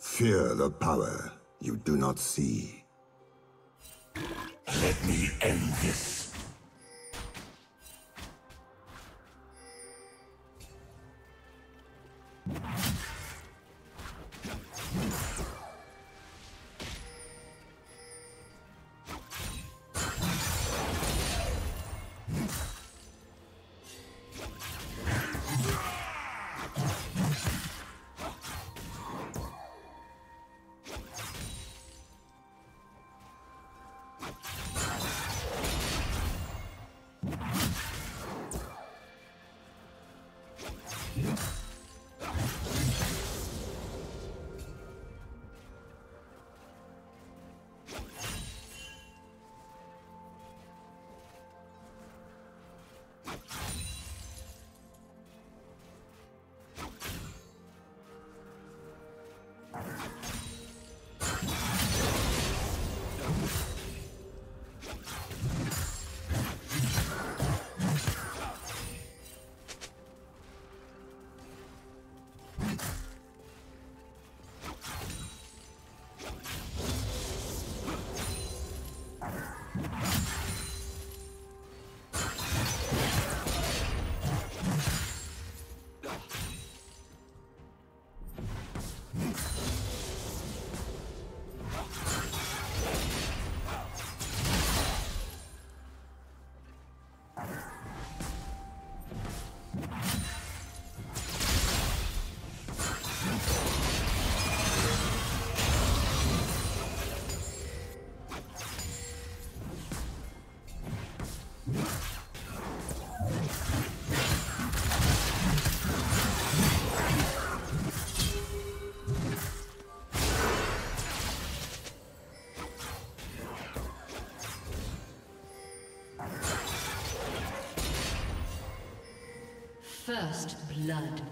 Fear the power you do not see. Let me end this. First blood.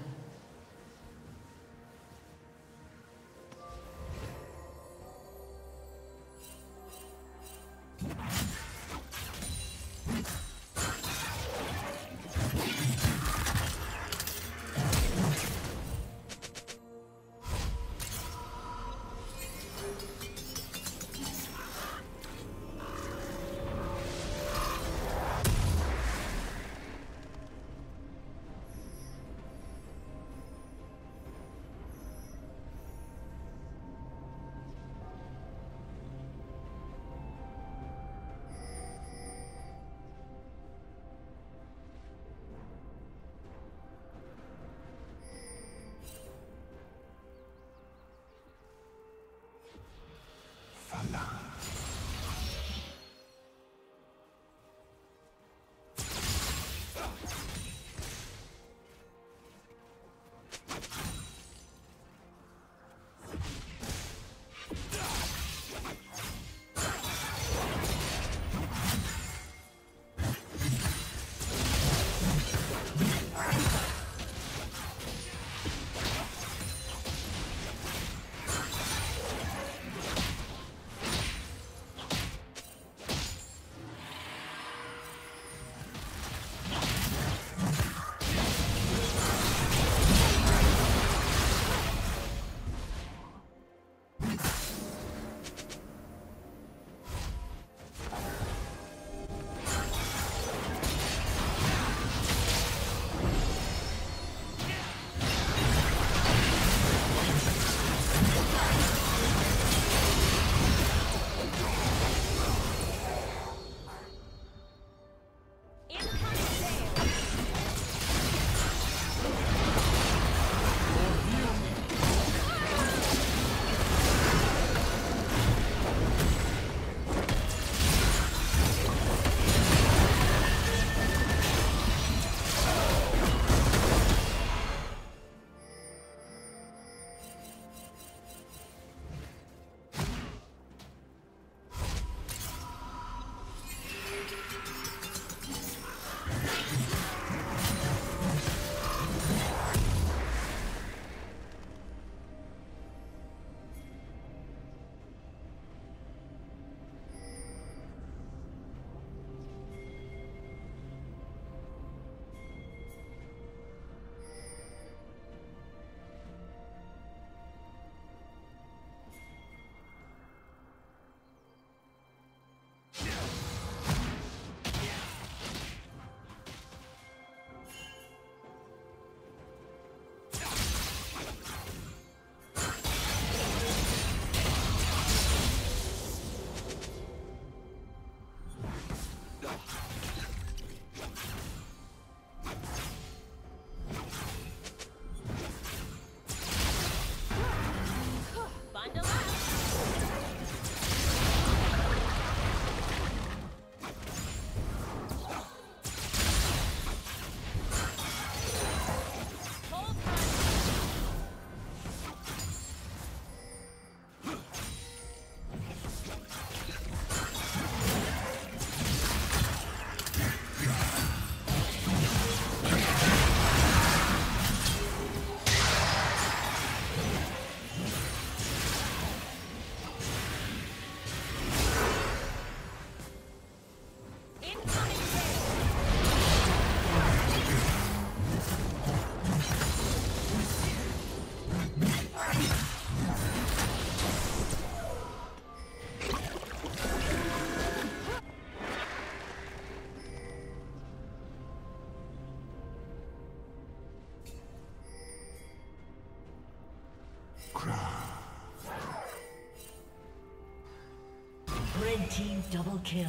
Red team double kill.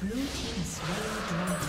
Blue team slain dragon.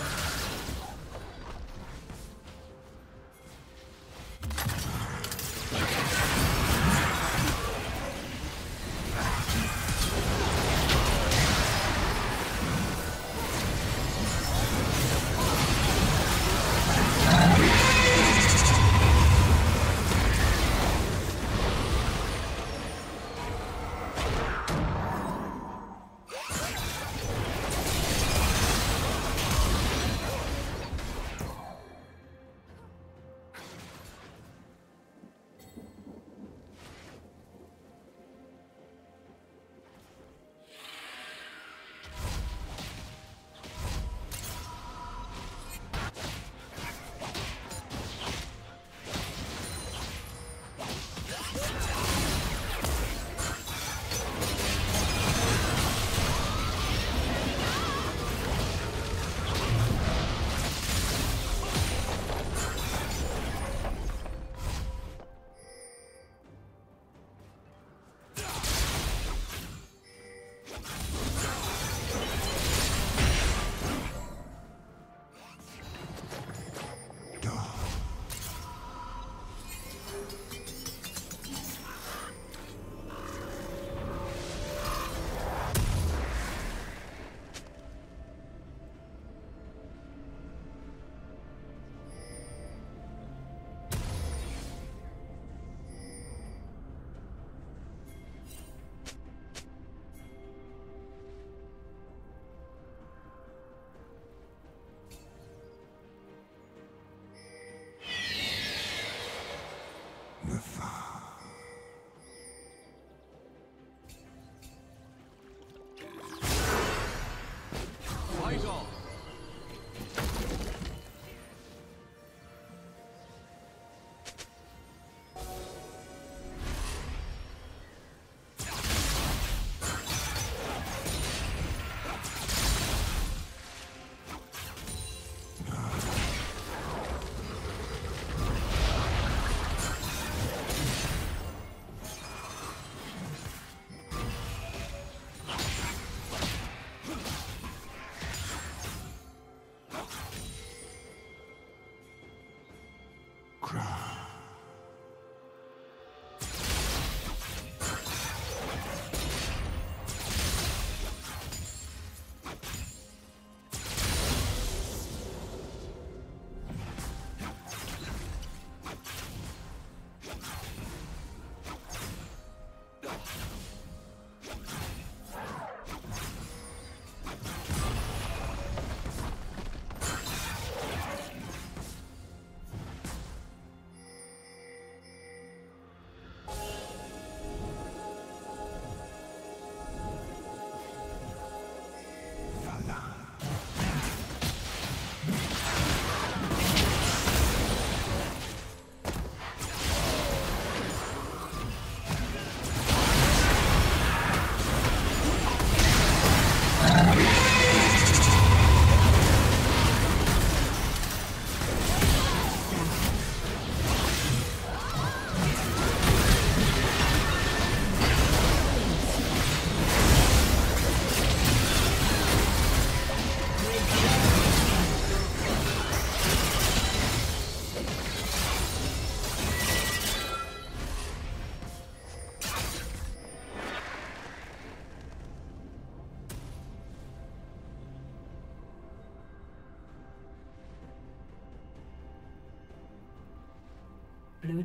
Blue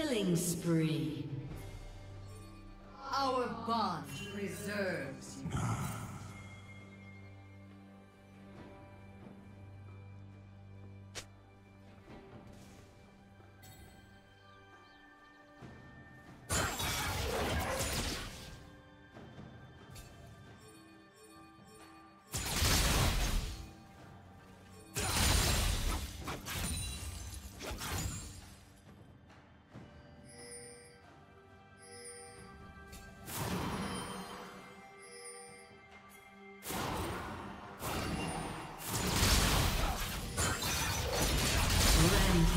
Killing spree. Our bond preserves you.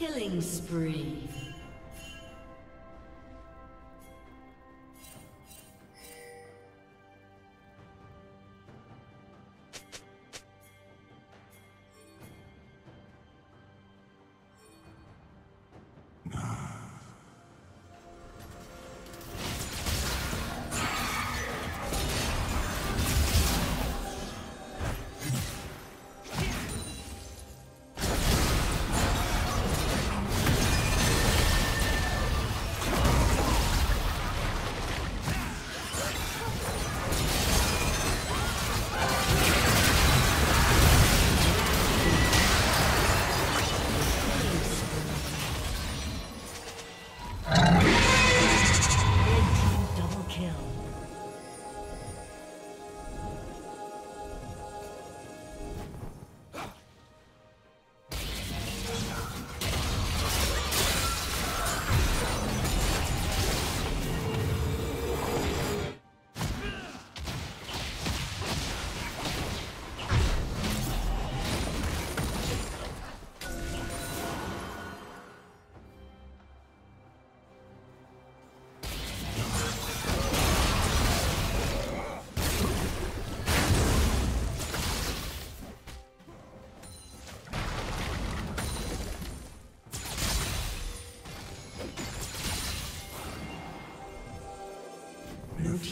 Killing spree.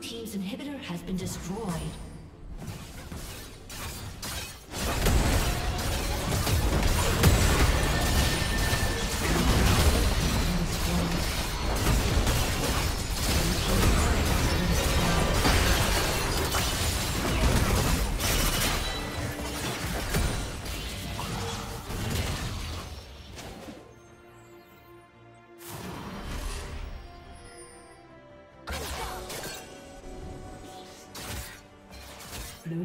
Team's inhibitor has been destroyed. Blue